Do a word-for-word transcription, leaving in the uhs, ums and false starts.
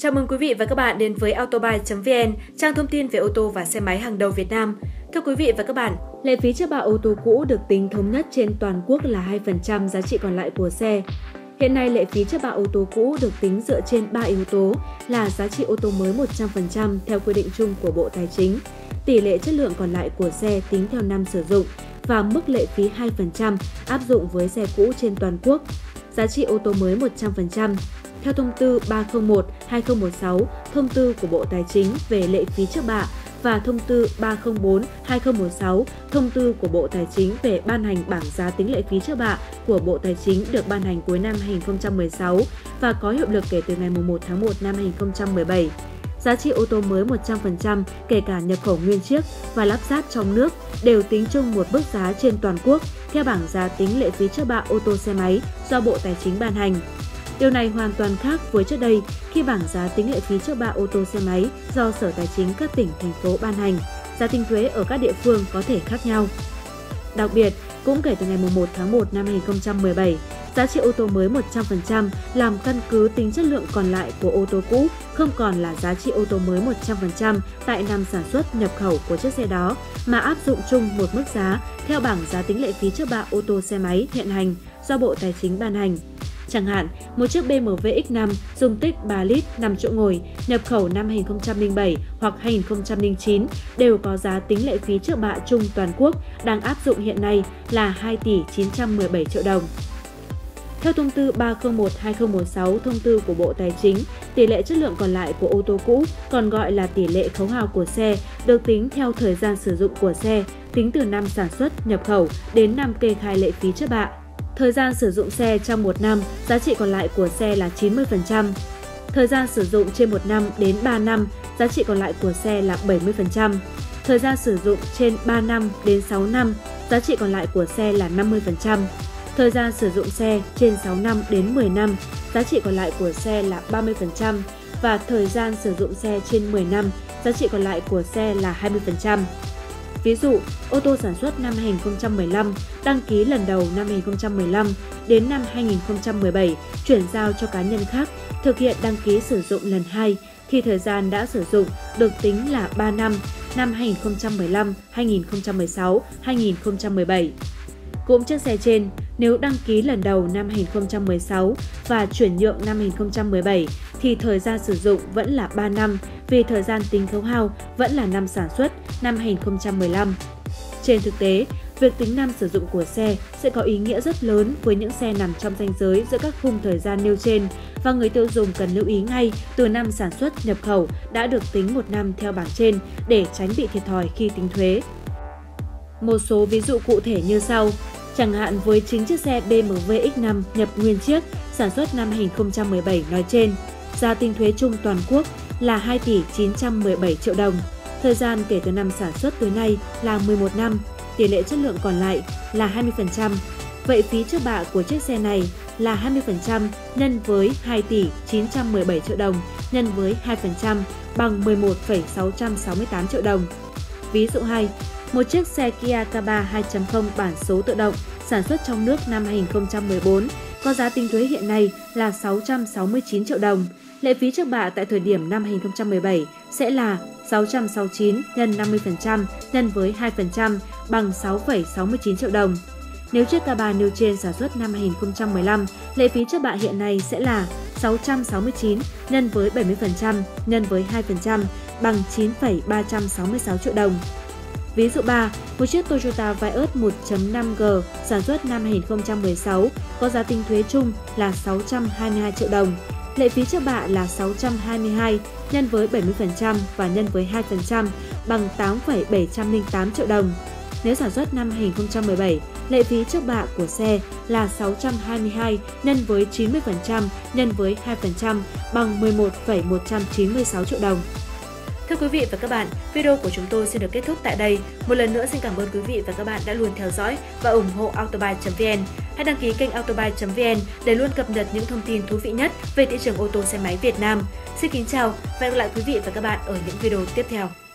Chào mừng quý vị và các bạn đến với AutoBikes chấm vn, trang thông tin về ô tô và xe máy hàng đầu Việt Nam. Thưa quý vị và các bạn, lệ phí trước bạ ô tô cũ được tính thống nhất trên toàn quốc là hai phần trăm giá trị còn lại của xe. Hiện nay, lệ phí trước bạ ô tô cũ được tính dựa trên ba yếu tố là giá trị ô tô mới một trăm phần trăm theo quy định chung của Bộ Tài chính, tỷ lệ chất lượng còn lại của xe tính theo năm sử dụng và mức lệ phí hai phần trăm áp dụng với xe cũ trên toàn quốc. Giá trị ô tô mới một trăm phần trăm theo thông tư ba không một trên hai không một sáu, thông tư của Bộ Tài chính về lệ phí trước bạ và thông tư ba không bốn trên hai không một sáu, thông tư của Bộ Tài chính về ban hành bảng giá tính lệ phí trước bạ của Bộ Tài chính được ban hành cuối năm hai nghìn không trăm mười sáu và có hiệu lực kể từ ngày mùng một tháng một năm hai nghìn không trăm mười bảy. Giá trị ô tô mới một trăm phần trăm kể cả nhập khẩu nguyên chiếc và lắp ráp trong nước đều tính chung một mức giá trên toàn quốc theo bảng giá tính lệ phí trước bạ ô tô xe máy do Bộ Tài chính ban hành. Điều này hoàn toàn khác với trước đây khi bảng giá tính lệ phí trước bạ ô tô xe máy do Sở Tài chính các tỉnh, thành phố ban hành, giá tính thuế ở các địa phương có thể khác nhau. Đặc biệt, cũng kể từ ngày mùng một tháng một năm hai nghìn không trăm mười bảy, giá trị ô tô mới một trăm phần trăm làm căn cứ tính chất lượng còn lại của ô tô cũ không còn là giá trị ô tô mới một trăm phần trăm tại năm sản xuất nhập khẩu của chiếc xe đó mà áp dụng chung một mức giá theo bảng giá tính lệ phí trước bạ ô tô xe máy hiện hành do Bộ Tài chính ban hành. Chẳng hạn, một chiếc B M W X năm dung tích ba lít năm chỗ ngồi, nhập khẩu năm hai nghìn không trăm lẻ bảy hoặc hai nghìn không trăm lẻ chín đều có giá tính lệ phí trước bạ chung toàn quốc đang áp dụng hiện nay là hai tỷ chín trăm mười bảy triệu đồng. Theo thông tư ba không một trên hai không một sáu, thông tư của Bộ Tài chính, tỷ lệ chất lượng còn lại của ô tô cũ, còn gọi là tỷ lệ khấu hao của xe, được tính theo thời gian sử dụng của xe, tính từ năm sản xuất, nhập khẩu đến năm kê khai lệ phí trước bạ. Thời gian sử dụng xe trong một năm, giá trị còn lại của xe là chín mươi phần trăm. Thời gian sử dụng trên một năm đến ba năm, giá trị còn lại của xe là bảy mươi phần trăm. Thời gian sử dụng trên ba năm đến sáu năm, giá trị còn lại của xe là năm mươi phần trăm. Thời gian sử dụng xe trên sáu năm đến mười năm, giá trị còn lại của xe là ba mươi phần trăm. Và thời gian sử dụng xe trên mười năm, giá trị còn lại của xe là hai mươi phần trăm. Ví dụ, ô tô sản xuất năm hai nghìn không trăm mười lăm, đăng ký lần đầu năm hai nghìn không trăm mười lăm, đến năm hai nghìn không trăm mười bảy chuyển giao cho cá nhân khác, thực hiện đăng ký sử dụng lần hai thì thời gian đã sử dụng được tính là ba năm, năm hai nghìn không trăm mười lăm, hai nghìn không trăm mười sáu, hai nghìn không trăm mười bảy. Cũng chiếc xe trên, nếu đăng ký lần đầu năm hai nghìn không trăm mười sáu và chuyển nhượng năm hai nghìn không trăm mười bảy thì thời gian sử dụng vẫn là ba năm vì thời gian tính khấu hao vẫn là năm sản xuất năm hai nghìn không trăm mười lăm. Trên thực tế, việc tính năm sử dụng của xe sẽ có ý nghĩa rất lớn với những xe nằm trong ranh giới giữa các khung thời gian nêu trên và người tiêu dùng cần lưu ý ngay từ năm sản xuất nhập khẩu đã được tính một năm theo bảng trên để tránh bị thiệt thòi khi tính thuế. Một số ví dụ cụ thể như sau. Chẳng hạn với chính chiếc xe B M W X năm nhập nguyên chiếc sản xuất năm hai nghìn không trăm mười bảy nói trên, giá tính thuế chung toàn quốc là hai tỷ chín trăm mười bảy triệu đồng. Thời gian kể từ năm sản xuất tới nay là mười một năm, tỷ lệ chất lượng còn lại là hai mươi phần trăm. Vậy phí trước bạ của chiếc xe này là hai mươi phần trăm nhân với hai tỷ chín trăm mười bảy triệu đồng nhân với hai phần trăm bằng mười một phẩy sáu trăm sáu mươi tám triệu đồng. Ví dụ hai, một chiếc xe Kia K ba hai chấm không bản số tự động sản xuất trong nước năm hai nghìn không trăm mười bốn có giá tính thuế hiện nay là sáu trăm sáu mươi chín triệu đồng. Lệ phí trước bạ tại thời điểm năm hai nghìn không trăm mười bảy sẽ là sáu trăm sáu mươi chín nhân năm mươi phần trăm nhân với hai phần trăm bằng sáu phẩy sáu mươi chín triệu đồng. Nếu chiếc K ba nêu trên sản xuất năm hai nghìn không trăm mười lăm, lệ phí trước bạ hiện nay sẽ là sáu trăm sáu mươi chín nhân với bảy mươi phần trăm nhân với hai phần trăm bằng chín phẩy ba trăm sáu mươi sáu triệu đồng. Ví dụ ba, một chiếc Toyota Vios một chấm năm G sản xuất năm hai nghìn không trăm mười sáu có giá tính thuế chung là sáu trăm hai mươi hai triệu đồng. Lệ phí trước bạ là sáu trăm hai mươi hai nhân với bảy mươi phần trăm và nhân với hai phần trăm bằng tám phẩy bảy trăm lẻ tám triệu đồng. Nếu sản xuất năm hai nghìn không trăm mười bảy, lệ phí trước bạ của xe là sáu trăm hai mươi hai nhân với chín mươi phần trăm nhân với hai phần trăm bằng mười một phẩy một trăm chín mươi sáu triệu đồng. Thưa quý vị và các bạn, video của chúng tôi xin được kết thúc tại đây. Một lần nữa xin cảm ơn quý vị và các bạn đã luôn theo dõi và ủng hộ AutoBikes chấm vn. Hãy đăng ký kênh AutoBikes chấm vn để luôn cập nhật những thông tin thú vị nhất về thị trường ô tô xe máy Việt Nam. Xin kính chào và hẹn gặp lại quý vị và các bạn ở những video tiếp theo.